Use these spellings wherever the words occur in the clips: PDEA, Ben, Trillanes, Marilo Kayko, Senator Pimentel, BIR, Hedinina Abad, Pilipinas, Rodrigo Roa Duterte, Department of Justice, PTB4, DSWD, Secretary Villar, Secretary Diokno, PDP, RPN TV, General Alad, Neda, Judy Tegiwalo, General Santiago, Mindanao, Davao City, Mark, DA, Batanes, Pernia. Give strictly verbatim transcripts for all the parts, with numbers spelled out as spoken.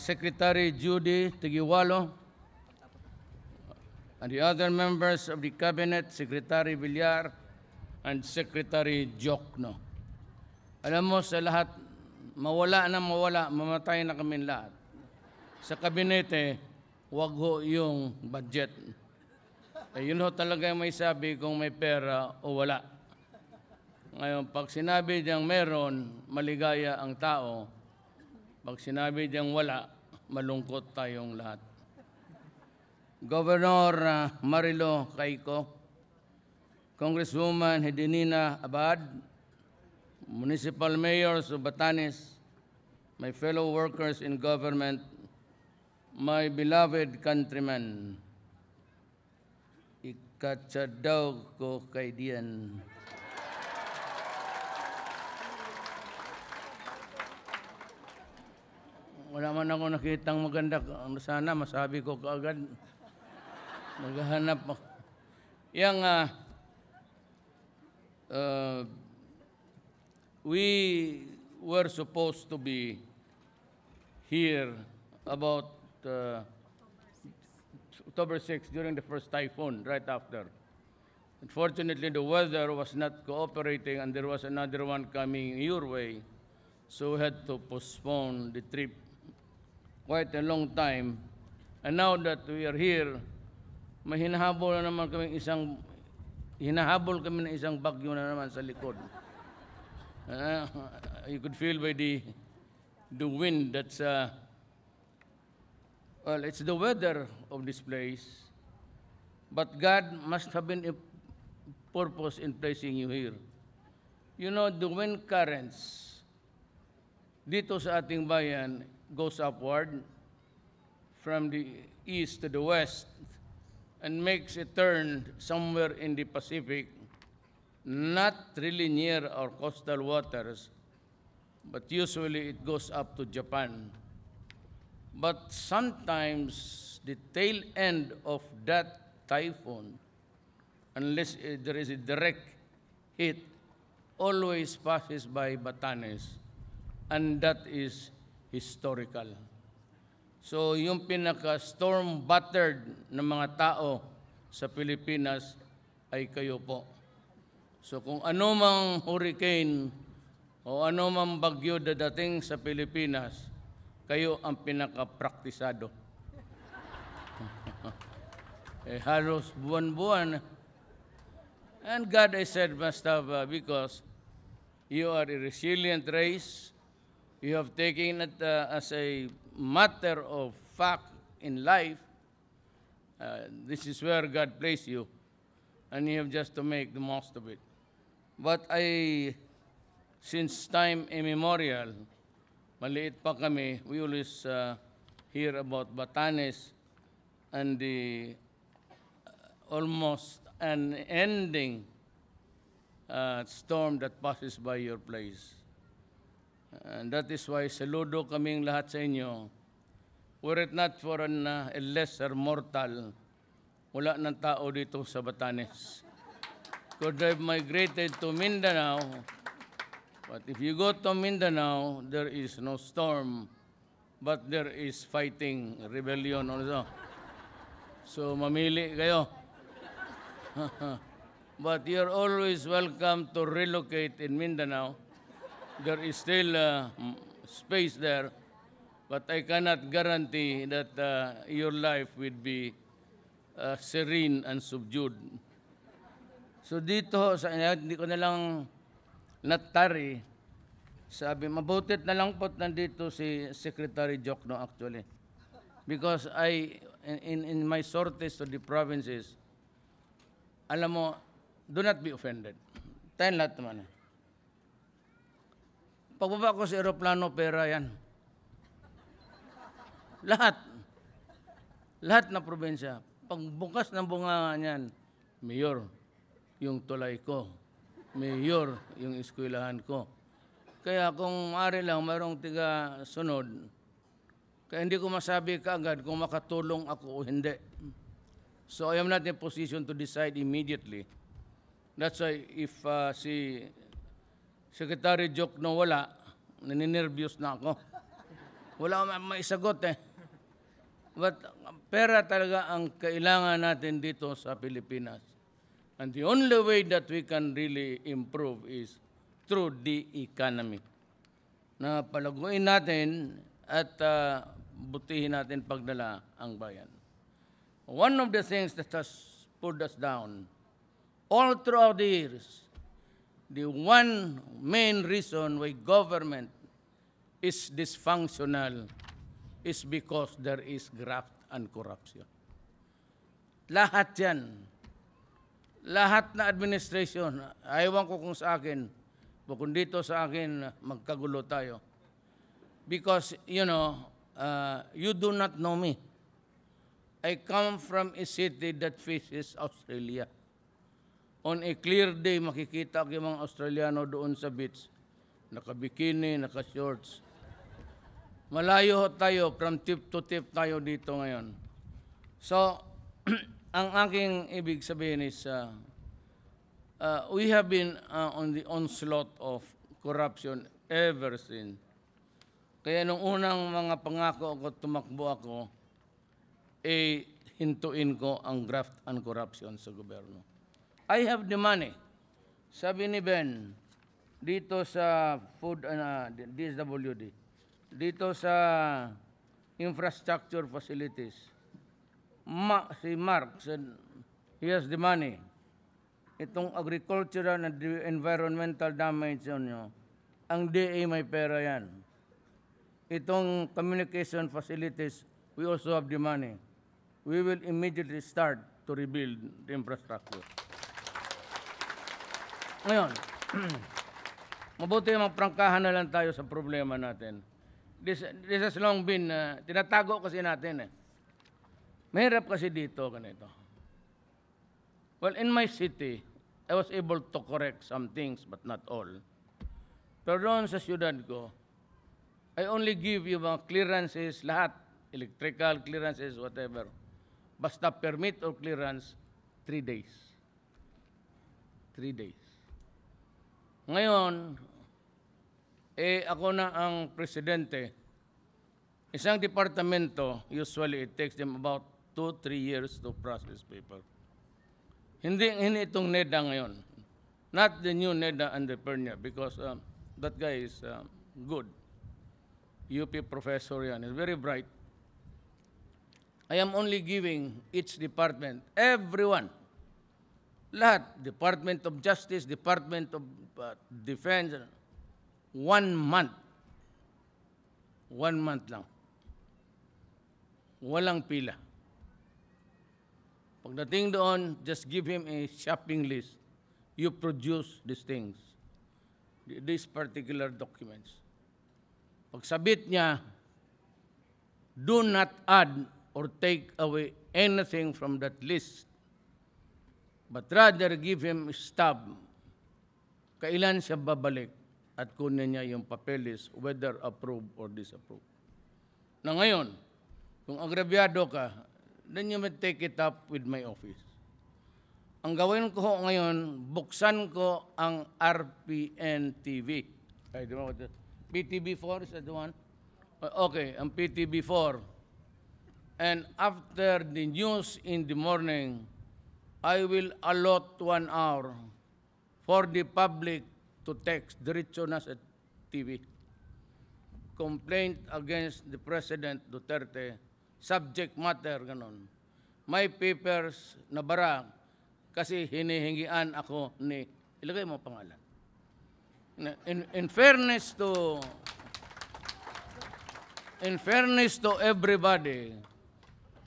Secretary Judy Tegiwalo, and the other members of the Cabinet, Secretary Villar and Secretary Diokno. Alam mo sa lahat, mawala na mawala, mamatay na kami lahat. Sa kabinete, wag ho yung budget. Eh, yun ho talaga may sabi kung may pera o wala. Ngayon, pag sinabi diyang meron, maligaya ang tao. Pag sinabi diyang wala, malungkot tayong lahat. Governor uh, Marilo Kayko, Congresswoman Hedinina Abad, Municipal Mayors of Batanes, my fellow workers in government, my beloved countrymen, ikatsadaw ko kay diyan. Wala man ako nakitang maganda. Sana masabi ko kaagad. Naghahanap ako. Yang uh, uh, we were supposed to be here about uh, October sixth during the first typhoon, right after. Unfortunately, the weather was not cooperating and there was another one coming your way, so we had to postpone the trip quite a long time. And now that we are here, may hinahabol na naman kami isang, hinahabol kami na isang bagyo na naman sa likod. Uh, you could feel by the the wind that's uh, well, it's the weather of this place, but God must have been a purpose in placing you here. You know, the wind currents dito sa ating bayan goes upward from the east to the west and makes a turn somewhere in the Pacific, not really near our coastal waters, but usually it goes up to Japan. But sometimes the tail end of that typhoon, unless uh, there is a direct hit, always passes by Batanes, and that is historical. So yung pinaka-storm-battered ng mga tao sa Pilipinas ay kayo po. So kung anumang hurricane o anumang bagyo dadating sa Pilipinas, kayo ang pinakapraktisado. Eh, halos buwan-buwan. And God, I said, must have, uh, because you are a resilient race. You have taken it uh, as a matter of fact in life. Uh, this is where God placed you. And you have just to make the most of it. But I, since time immemorial, maliit pa kami, we always uh, hear about Batanes and the uh, almost unending uh, storm that passes by your place. And that is why saludo kaming lahat sa inyo. Were it not for an, uh, a lesser mortal, wala ng tao dito sa Batanes. Could have migrated to Mindanao, but if you go to Mindanao, there is no storm, but there is fighting, rebellion also. So mamili kayo. But you're always welcome to relocate in Mindanao. There is still uh, space there, but I cannot guarantee that uh, your life will be uh, serene and subdued. So dito, sa, hindi ko na lang natari, sabi, mabutit na lang po't nandito si Secretary Diokno actually. Because I, in, in my sorties to the provinces, alam mo, do not be offended. Tayo lahat naman. Pagbaba ko sa aeroplano, pera yan. Lahat. Lahat na probinsya. Pagbukas ng bunga niyan, mayor, yung tulay ko, mayor, yung eskwelahan ko. Kaya kung ari lang, mayroong tiga sunod, kaya hindi ko masabi kaagad kung makatulong ako o hindi. So I am not in a position to decide immediately. That's why if uh, si Secretary Diokno wala, naninervyos na ako. Wala akong maisagot eh. But pera talaga ang kailangan natin dito sa Pilipinas. And the only way that we can really improve is through the economy. Na palaguin natin at uh, butihin natin pagdala ang bayan. One of the things that has put us down all throughout the years, the one main reason why government is dysfunctional is because there is graft and corruption. Lahat yan. Lahat na administration, ayaw ko kung sa akin, kung dito sa akin, magkagulo tayo. Because, you know, uh, you do not know me. I come from a city that faces Australia. On a clear day, makikita ko yung mga Australiano doon sa beach. Naka-bikini, naka-shorts. Malayo tayo, from tip to tip tayo dito ngayon. So, ang aking ibig sabihin is, uh, uh, we have been uh, on the onslaught of corruption ever since. Kaya nung unang mga pangako ako, tumakbo ako, eh, hintuin ko ang graft and corruption sa gobyerno. I have the money. Sabi ni Ben, dito sa food, uh, D S W D, dito sa infrastructure facilities, Ma, si Mark said, he has the money. Itong agricultural and environmental damage nyo, ang D A may pera yan. Itong communication facilities, we also have the money. We will immediately start to rebuild the infrastructure. Ngayon, mabuti magprangkahan na lang tayo sa problema natin. This, this has long been, uh, tinatago kasi natin eh. Mahirap kasi dito, ganito. Well, in my city, I was able to correct some things but not all. Pero doon sa siyudad ko, I only give you mga clearances, lahat, electrical clearances, whatever. Basta permit or clearance, three days. Three days. Ngayon, eh ako na ang presidente. Isang departamento, usually it takes them about two, three years to process paper. Hindi, hindi itong Neda ngayon. Not the new Neda and the Pernia because uh, that guy is uh, good. U P professor yan. He's very bright. I am only giving each department, everyone, lahat, Department of Justice, Department of uh, Defense, one month. One month lang. Walang pila. Pagdating doon, just give him a shopping list. You produce these things, these particular documents. Pagsabit niya, do not add or take away anything from that list. But rather, give him a stub. Kailan siya babalik at kunin niya yung papeles, whether approved or disapproved. Na ngayon, kung agrabyado ka, then you may take it up with my office. Ang gawin ko ngayon, buksan ko ang R P N T V. I don't know what that. P T B four is that the one? Okay, ang P T B four. And after the news in the morning, I will allot one hour for the public to text diretso na sa T V. Complaint against the President Duterte, subject matter, ganon. My papers na bara kasi hinihingian ako ni, ilagay mo pangalan. In, in fairness to, in fairness to everybody,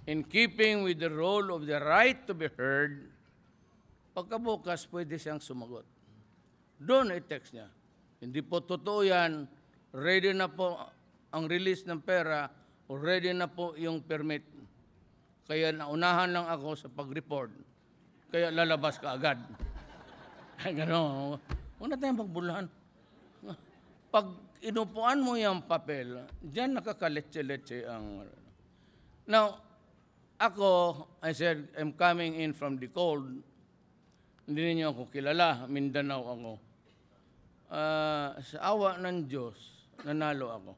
in keeping with the role of the right to be heard, pagkabukas pwede siyang sumagot. Doon i-text niya. Hindi po totoo yan, ready na po ang release ng pera o ready na po yung permit. Kaya naunahan lang ako sa pag-report. Kaya lalabas ka agad. Gano'n. Huwag na tayong pagbulahan. Pag inupuan mo yung papel, dyan nakakaletche-letche ang... Now, ako, I said, I'm coming in from the cold. Hindi ninyo ako kilala. Mindanao ako. Uh, sa awa ng Diyos, nanalo ako.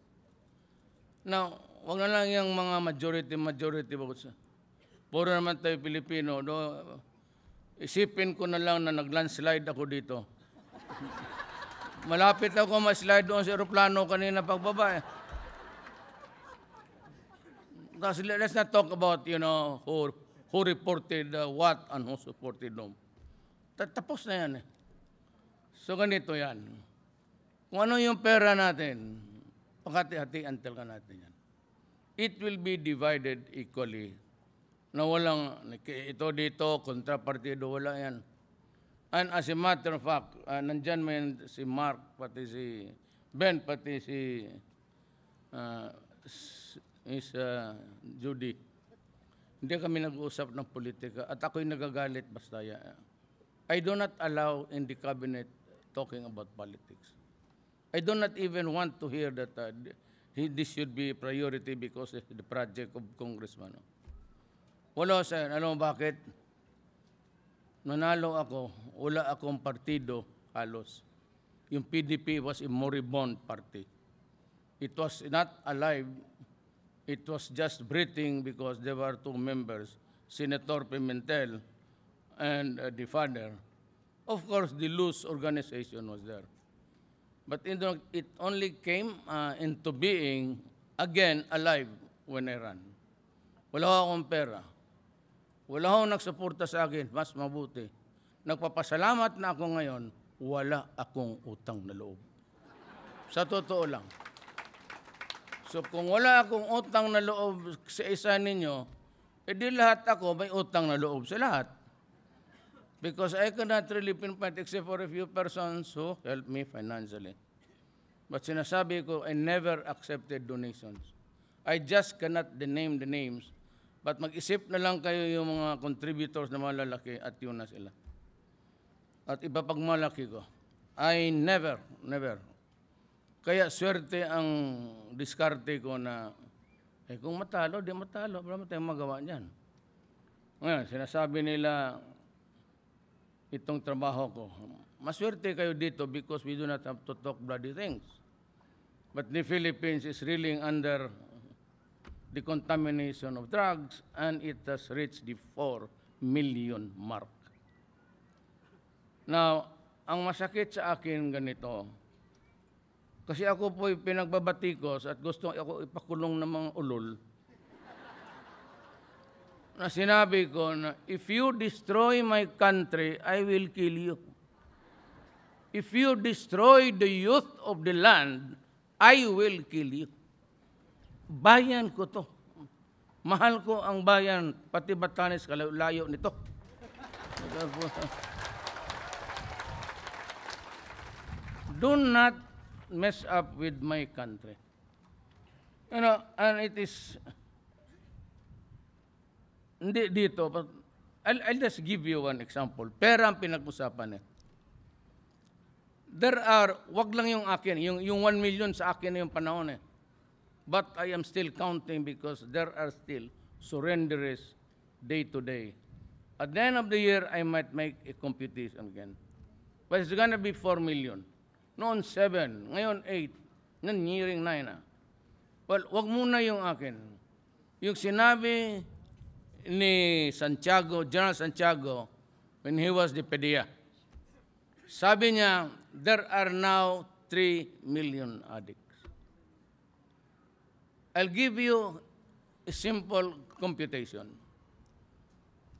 Now, wag na lang yung mga majority-majority votes. Puro naman tayo Pilipino. Do, isipin ko na lang na nag-landslide ako dito. Malapit ako ma-slide doon sa aeroplano kanina pagbaba eh. Let's not talk about, you know, who, who reported uh, what and who supported them. Tapos na yan eh. So ganito yan. Kung ano yung pera natin, pakati-hatian talaga natin yan. It will be divided equally. Na walang, ito dito, kontrapartido, wala yan. And as a matter of fact, uh, nandyan mo yan si Mark, pati si Ben, pati si... Uh, is uh, Judy. Hindi kami nag-uusap ng politika at ako'y nagagalit basta yan. I do not allow in the cabinet talking about politics. I do not even want to hear that uh, this should be priority because it's the project of congressman. Wala sir, alam mo bakit? Nanalo ako, wala akong partido halos. Yung P D P was a moribond party. It was not alive. It was just breathing because there were two members, Senator Pimentel and uh, the father. Of course, the loose organization was there. But it only came uh, into being, again, alive when I ran. Wala akong pera. Wala akong nagsuporta sa akin, mas mabuti. Nagpapasalamat na ako ngayon, wala akong utang na loob. Sa totoo lang. So kung wala akong utang na loob sa isa ninyo, edi lahat ako may utang na loob sa lahat. Because I cannot really pinpoint except for a few persons who helped me financially. But sinasabi ko, I never accepted donations. I just cannot name the names. But mag-isip na lang kayo yung mga contributors na malalaki at yun na sila. At ipapagmalaki ko, I never, never, kaya swerte ang diskarte ko na, eh kung matalo, di matalo, wala tayong magawa niyan. Ngayon, sinasabi nila itong trabaho ko, maswerte kayo dito because we do not have to talk bloody things. But the Philippines is reeling under the contamination of drugs and it has reached the four million mark. Now, ang masakit sa akin ganito, kasi ako po pinagbabatikos at gusto ako ipakulong ng mga ulol. Na sinabi ko na, if you destroy my country, I will kill you. If you destroy the youth of the land, I will kill you. Bayan ko to. Mahal ko ang bayan, pati Batanes, kalayo-layo nito. Do not mess up with my country. You know, and it is, hindi dito, but I'll, I'll just give you one example. Pera ang pinag-usapan eh. There are, wag lang yung akin, yung, yung one million sa akin na yung panahon eh. But I am still counting because there are still surrenderies day to day. At the end of the year, I might make a computation again. But it's gonna be four million. Noon seven, ngayon eight, ngayon nearing nine na. Well, wag muna yung akin. Yung sinabi ni Santiago, General Santiago, when he was the P D E A, sabi niya, there are now three million addicts. I'll give you a simple computation.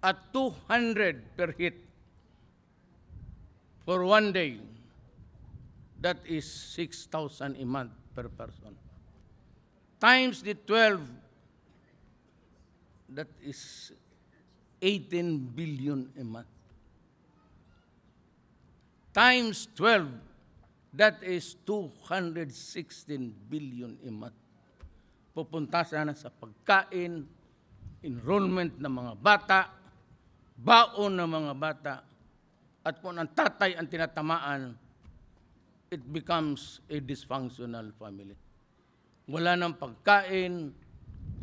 At two hundred per hit for one day, that is six thousand a month per person. Times the twelve, that is eighteen billion a month. Times twelve, that is two hundred sixteen billion a month. Pupunta sana sa pagkain, enrollment ng mga bata, baon ng mga bata, at kung ang tatay ang tinatamaan, it becomes a dysfunctional family. Wala ng pagkain,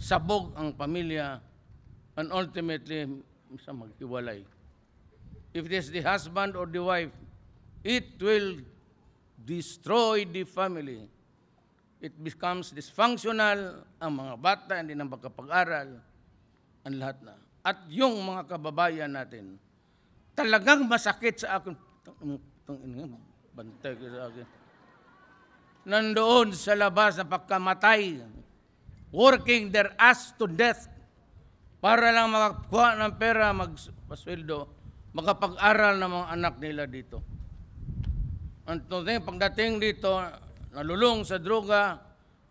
sabog ang pamilya, and ultimately, isa maghiwalay. If it is the husband or the wife, it will destroy the family. it becomes dysfunctional, ang mga bata hindi na magkapag-aral, ang lahat na. At yung mga kababayan natin, talagang masakit sa akin, bantay ko sa akin, nandoon sa labas na pagkamatay, working their ass to death, para lang makakuha ng pera, magpasweldo, makapag-aral ng mga anak nila dito. At pagdating dito, nalulong sa droga,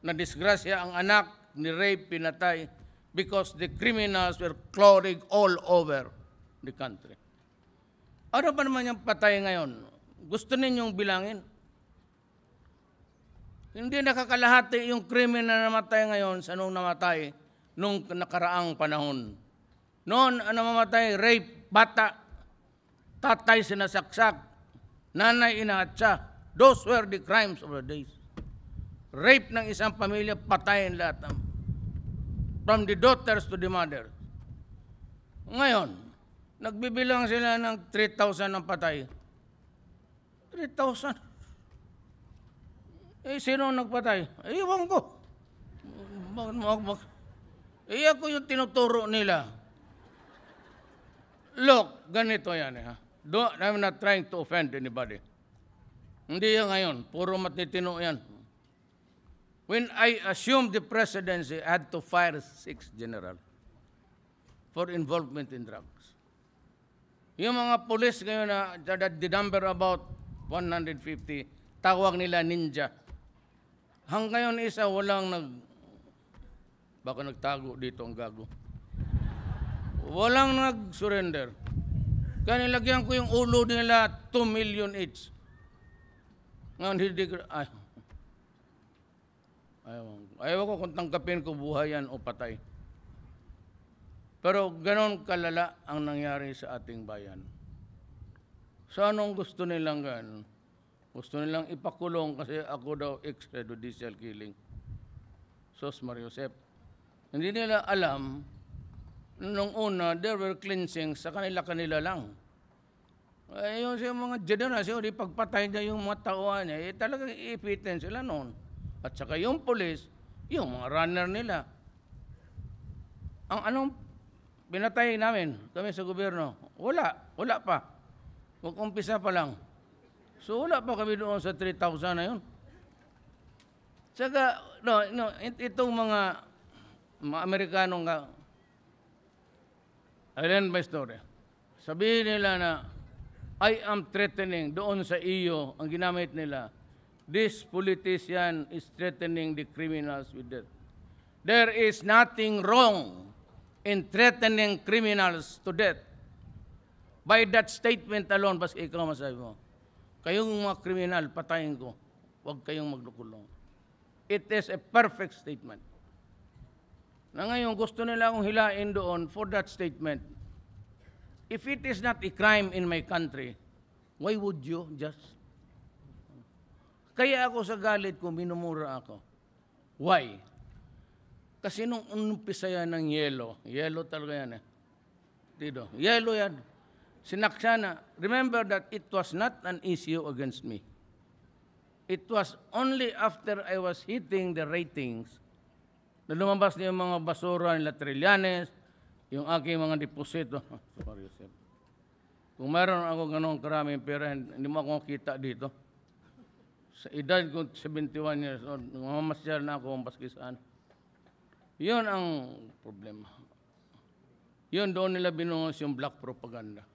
nadisgrasya ang anak, ni-rape, pinatay, because the criminals were crawling all over the country. Ano pa naman yung patay ngayon? Gusto ninyong bilangin? Hindi nakakalahati yung krimen na namatay ngayon sa nung namatay nung nakaraang panahon. Noon, ang namamatay, rape, bata, tatay sinasaksak, nanay inahatsa. Those were the crimes of the days. Rape ng isang pamilya, patayin lahat. From the daughters to the mother. Ngayon, nagbibilang sila ng three thousand ng patay. three thousand? Eh, sino nagpatay? Eh, iwan ko. Bakit mo ako bakit? Eh, ako yung tinuturo nila. Look, ganito yan. Eh, ha? Don't, I'm not trying to offend anybody. Hindi yan ngayon. Puro matitino yan. When I assumed the presidency, I had to fire six generals for involvement in drugs. Yung mga police ngayon na the number about one hundred fifty, tawag nila ninja. Hanggang ngayon isa walang nag... Baka nagtago dito ang gago. Walang nag-surrender. Kaya nilagyan ko yung ulo nila two million each. Ngayon hindi ko... Ay. Ayaw, ayaw ko kung tanggapin ko buhayan o patay. Pero ganon kalala ang nangyari sa ating bayan. So anong gusto nilang ganon? Gusto nilang ipakulong kasi ako daw ex-judicial killing. Sos Mario Sep. Hindi nila alam, nung una, there were cleansings sa kanila-kanila lang. Eh, yung mga generasyon, di pagpatay niya yung mga tauhan niya, eh, talagang iipitin sila noon. At saka yung police, yung mga runner nila. Ang anong binatay namin, kami sa gobyerno, wala, wala pa. Mag-umpisa pa lang. So, wala pa kami doon sa three thousand na yun. Saka, no, no, it, itong mga mga Amerikanong ka, I learned my story. Sabihin nila na, I am threatening, doon sa iyo, ang ginamit nila, this politician is threatening the criminals with death. There is nothing wrong in threatening criminals to death. By that statement alone, bas ikaw masabi mo, kayong mga kriminal, patayin ko, huwag kayong magdukulong. It is a perfect statement. Na ngayon, gusto nila akong hilain doon for that statement. If it is not a crime in my country, why would you just? Kaya ako sa galit ko, minumura ako. Why? Kasi nung umpisa yan ng yellow, yellow talaga yan eh. Dito, yellow yan. Sinaksa na. Remember that it was not an issue against me. It was only after I was hitting the ratings na lumabas na yung mga basura nila Trillanes, yung aking mga deposito. Sorry, Joseph. Kung meron ako ganong karaming pera, hindi mo ako kita dito. Sa edad ko, seventy-one years old, mamasyal na ako ang paskisaan. Yun ang problema. Yun, doon nila binungos yung black propaganda.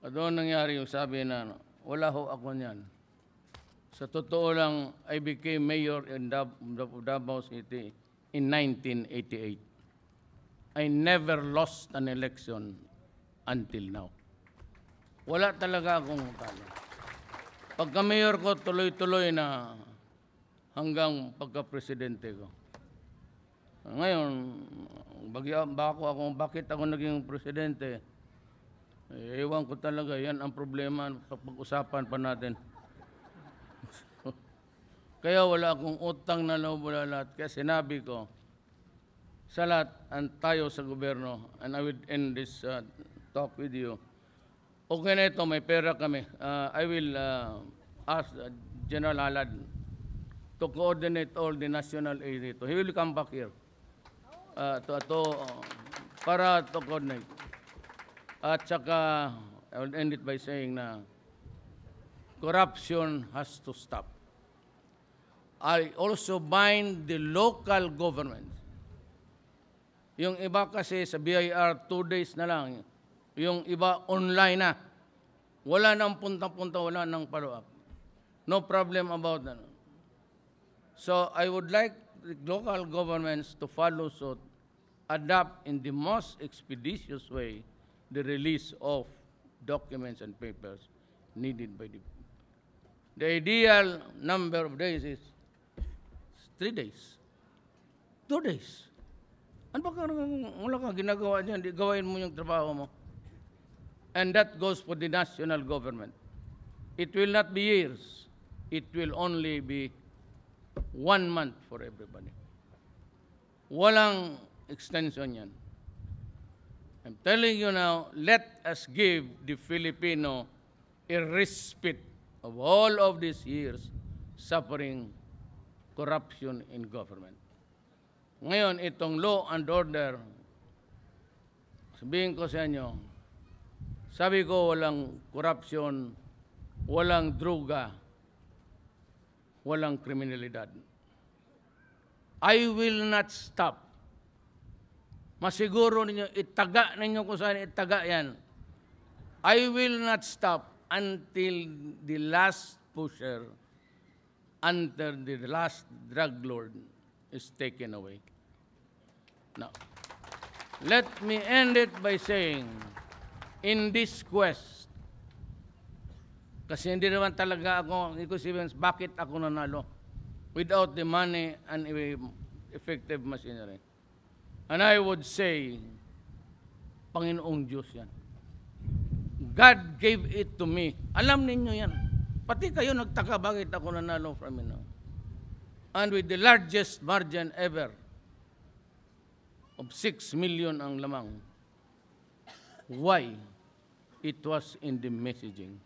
At doon nangyari yung sabi na, wala ho ako niyan. Sa totoo lang, I became mayor in Davao City in nineteen eighty-eight. I never lost an election until now. Wala talaga akong talo. Pagka-mayor ko, tuloy-tuloy na hanggang pagka-presidente ko. Ngayon, bagya, bako ako, bakit ako naging presidente? Ewan ko talaga, yan ang problema pag-usapan pa natin. Kaya wala akong utang na loob wala lahat. Kaya sinabi ko, sa lahat, ang tayo sa gobyerno, and I will end this uh, talk with you. Okay na ito, may pera kami. Uh, I will uh, ask General Alad to to coordinate all the national aid dito. He will come back here uh, to, to, uh, para to coordinate. At saka, I will end it by saying na corruption has to stop. I also bind the local government. Yung iba kasi sa B I R, two days na lang. Yung iba online na. Wala nang punta-punta, wala nang follow-up. No problem about that. So I would like the local governments to follow suit, adapt in the most expeditious way the release of documents and papers needed by the... The ideal number of days is three days, two days. Ano ba wala kang ginagawa dyan, di gawain mo yung trabaho mo. And that goes for the national government. It will not be years. It will only be one month for everybody. Walang extension yan. I'm telling you now, let us give the Filipino a respite of all of these years suffering corruption in government. Ngayon, itong law and order, sabihin ko sa inyo, sabi ko walang corruption, walang droga, walang kriminalidad. I will not stop. Masiguro ninyo, itaga ninyo kung saan itaga yan. I will not stop until the last pusher, until the last drug lord is taken away. Now, let me end it by saying, in this quest, kasi hindi naman talaga ako, bakit ako nanalo? Without the money and effective machinery. And I would say, Panginoong Diyos yan. God gave it to me. Alam ninyo yan. Pati kayo nagtaka bakit ako nanalo from you now. And with the largest margin ever of six million ang lamang. Why? It was in the messaging.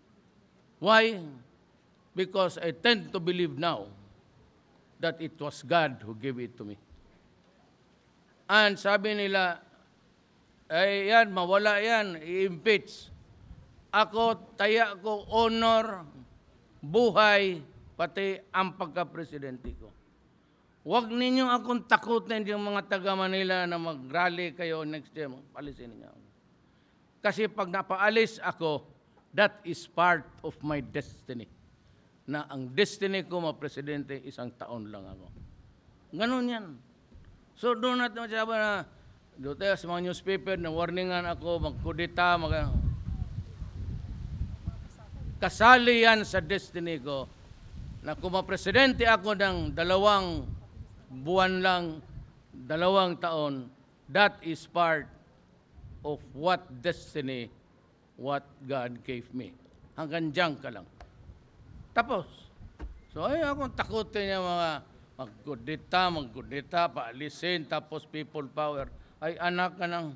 Why? Because I tend to believe now that it was God who gave it to me. And sabi nila, ay yan, mawala yan, i-impeach. Ako, taya ko, honor, buhay, pati ang pagka-presidente ko. Huwag ninyong akong takutin yung mga taga-Manila na mag-rally kayo next year. Palisin ninyo. Kasi pag napaalis ako, that is part of my destiny. Na ang destiny ko, ma-presidente, isang taon lang ako. Ganun yan. So do not masyaba na, dote sa mga newspaper, na warningan ako, magkudita, mag... Kasali yan sa destiny ko. Na kung ma-presidente ako ng dalawang buwan lang, dalawang taon, that is part of what destiny, what God gave me. Hanggang dyan ka lang. Tapos. So ay akong takutin niya mga magkudita, magkudita, paalisin, tapos people power. Ay anak ka ng...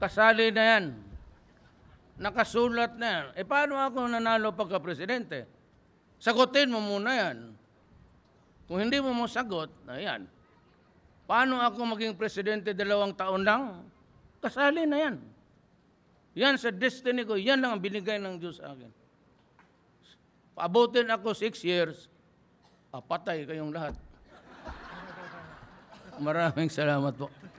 Kasali na yan. Nakasulat na yan. E paano ako nanalo pagka-presidente? Sagutin mo muna yan. Kung hindi mo mo sagot, ayan. Paano ako maging presidente dalawang taon lang? Kasali na yan. Yan sa destiny ko. Yan lang ang binigay ng Diyos sa akin. Paabutin ako six years, ah, patay kayong lahat. Maraming salamat po.